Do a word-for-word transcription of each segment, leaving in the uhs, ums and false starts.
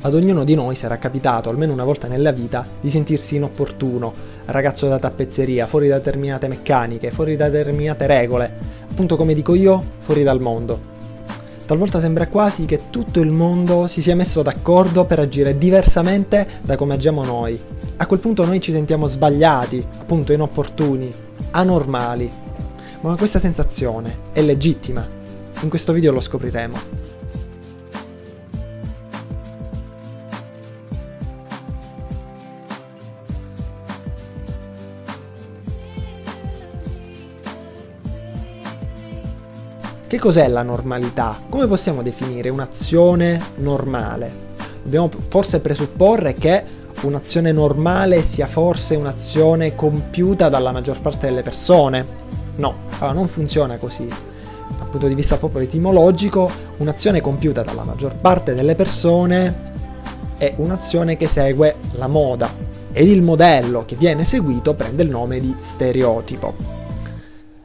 Ad ognuno di noi sarà capitato, almeno una volta nella vita, di sentirsi inopportuno, ragazzo da tappezzeria, fuori da determinate meccaniche, fuori da determinate regole, appunto come dico io, fuori dal mondo. Talvolta sembra quasi che tutto il mondo si sia messo d'accordo per agire diversamente da come agiamo noi. A quel punto noi ci sentiamo sbagliati, appunto inopportuni, anormali. Ma questa sensazione è legittima. In questo video lo scopriremo. Che cos'è la normalità? Come possiamo definire un'azione normale? Dobbiamo forse presupporre che un'azione normale sia forse un'azione compiuta dalla maggior parte delle persone? No, allora non funziona così. Dal punto di vista proprio etimologico, un'azione compiuta dalla maggior parte delle persone è un'azione che segue la moda ed il modello che viene seguito prende il nome di stereotipo.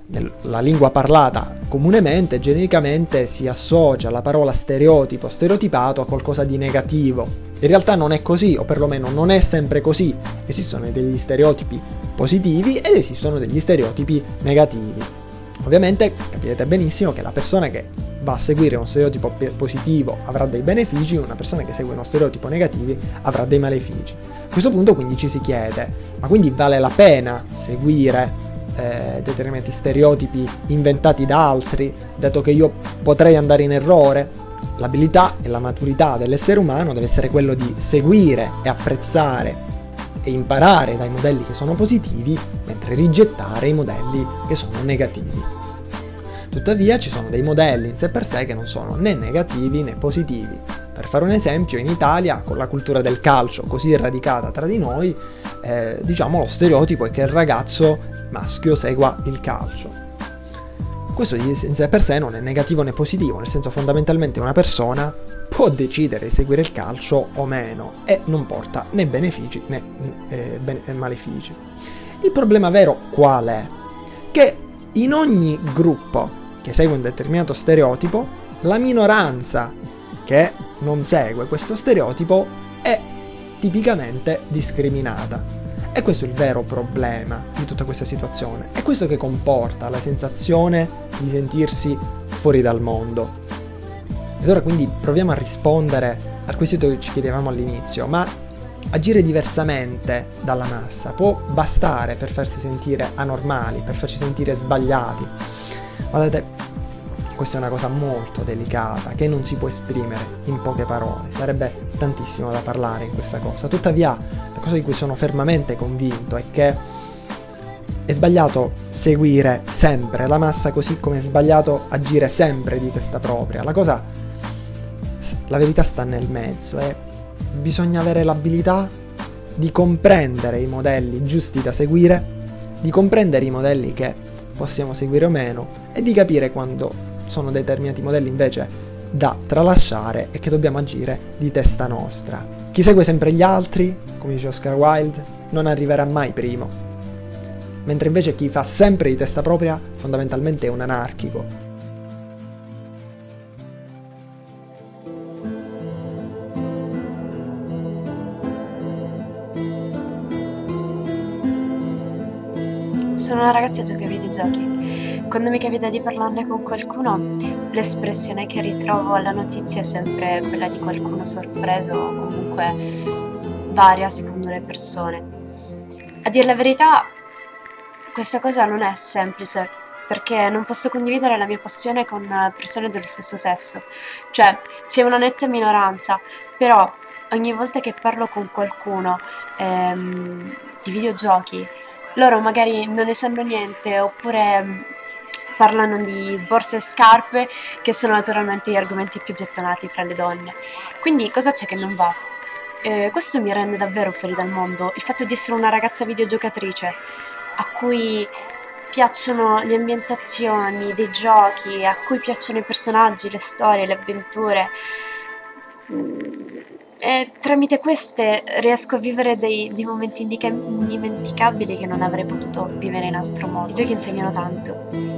Nella lingua parlata comunemente, genericamente, si associa la parola stereotipo, stereotipato a qualcosa di negativo. In realtà non è così, o perlomeno non è sempre così. Esistono degli stereotipi positivi ed esistono degli stereotipi negativi. Ovviamente capirete benissimo che la persona che va a seguire uno stereotipo positivo avrà dei benefici, una persona che segue uno stereotipo negativo avrà dei malefici. A questo punto quindi ci si chiede, ma quindi vale la pena seguire Eh, determinati stereotipi inventati da altri, dato che io potrei andare in errore? L'abilità e la maturità dell'essere umano deve essere quello di seguire e apprezzare e imparare dai modelli che sono positivi, mentre rigettare i modelli che sono negativi. Tuttavia ci sono dei modelli in sé per sé che non sono né negativi né positivi. Per fare un esempio, in Italia, con la cultura del calcio così radicata tra di noi, eh, diciamo lo stereotipo è che il ragazzo maschio segua il calcio. Questo in sé per sé non è negativo né positivo, nel senso fondamentalmente una persona può decidere di seguire il calcio o meno e non porta né benefici né eh, ben- malefici. Il problema vero qual è? Che in ogni gruppo che segue un determinato stereotipo, la minoranza che non segue questo stereotipo è tipicamente discriminata. E questo è il vero problema di tutta questa situazione. È questo che comporta la sensazione di sentirsi fuori dal mondo. Ed ora quindi proviamo a rispondere al quesito che ci chiedevamo all'inizio, ma agire diversamente dalla massa può bastare per farsi sentire anormali, per farci sentire sbagliati? Guardate, questa è una cosa molto delicata che non si può esprimere in poche parole, sarebbe tantissimo da parlare in questa cosa. Tuttavia, cosa di cui sono fermamente convinto è che è sbagliato seguire sempre la massa, così come è sbagliato agire sempre di testa propria. La cosa, la verità sta nel mezzo e bisogna avere l'abilità di comprendere i modelli giusti da seguire, di comprendere i modelli che possiamo seguire o meno e di capire quando sono determinati modelli invece da tralasciare e che dobbiamo agire di testa nostra. Chi segue sempre gli altri, come dice Oscar Wilde, non arriverà mai primo, mentre invece chi fa sempre di testa propria fondamentalmente è un anarchico. Sono una ragazzetta che vede giochi. Quando mi capita di parlarne con qualcuno, l'espressione che ritrovo alla notizia è sempre quella di qualcuno sorpreso o comunque varia secondo le persone. A dire la verità, questa cosa non è semplice, perché non posso condividere la mia passione con persone dello stesso sesso. Cioè, siamo una netta minoranza, però ogni volta che parlo con qualcuno ehm, di videogiochi, loro magari non ne sanno niente, oppure parlano di borse e scarpe, che sono naturalmente gli argomenti più gettonati fra le donne. Quindi cosa c'è che non va? Eh, questo mi rende davvero fuori dal mondo, il fatto di essere una ragazza videogiocatrice a cui piacciono le ambientazioni dei giochi, a cui piacciono i personaggi, le storie, le avventure. E tramite queste riesco a vivere dei, dei momenti indica- indimenticabili che non avrei potuto vivere in altro modo. I giochi insegnano tanto.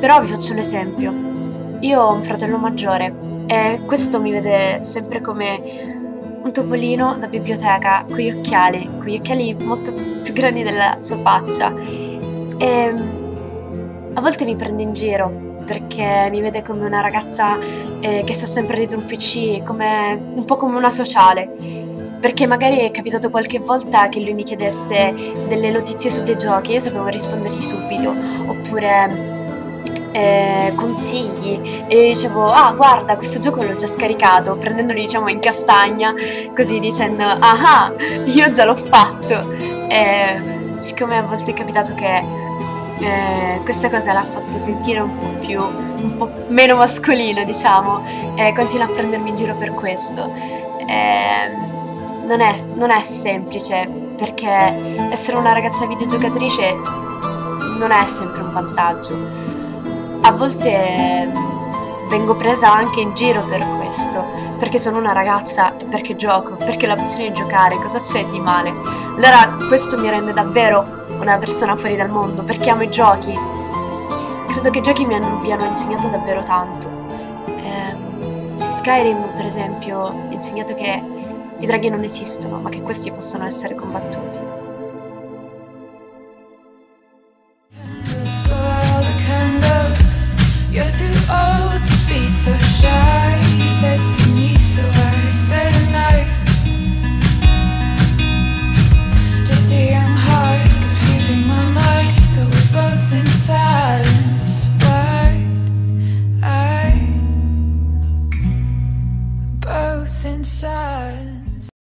Però vi faccio un esempio, io ho un fratello maggiore e questo mi vede sempre come un topolino da biblioteca con gli occhiali, con gli occhiali molto più grandi della sua faccia, e a volte mi prende in giro perché mi vede come una ragazza eh, che sta sempre dietro un P C, come, un po' come una sociale. Perché magari è capitato qualche volta che lui mi chiedesse delle notizie su dei giochi, io sapevo rispondergli subito, oppure eh, consigli, e dicevo ah guarda questo gioco l'ho già scaricato, prendendoli diciamo in castagna, così dicendo ah io già l'ho fatto. E siccome a volte è capitato che eh, questa cosa l'ha fatto sentire un po' più, un po' meno mascolino diciamo, e continua a prendermi in giro per questo. E Non è, non è semplice, perché essere una ragazza videogiocatrice non è sempre un vantaggio. A volte vengo presa anche in giro per questo, perché sono una ragazza, perché gioco, perché la passione è giocare, cosa c'è di male? Allora questo mi rende davvero una persona fuori dal mondo, perché amo i giochi. Credo che i giochi mi hanno, mi hanno insegnato davvero tanto. Eh, Skyrim, per esempio, ha insegnato che i draghi non esistono, ma che questi possono essere combattuti. You're too old to be so shy, he says to me.